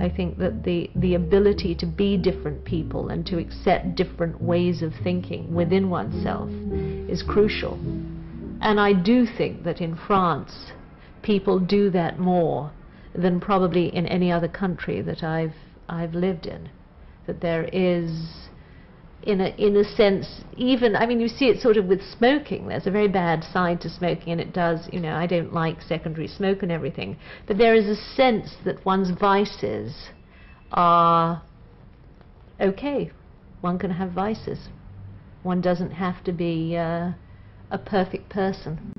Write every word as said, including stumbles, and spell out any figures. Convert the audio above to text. I think that the, the ability to be different people and to accept different ways of thinking within oneself is crucial. And I do think that in France, people do that more than probably in any other country that I've, I've lived in. That there is, in a, in a sense, even, I mean, you see it sort of with smoking. There's a very bad side to smoking, and it does, you know, I don't like secondary smoke and everything. But there is a sense that one's vices are okay. One can have vices. One doesn't have to be uh, a perfect person.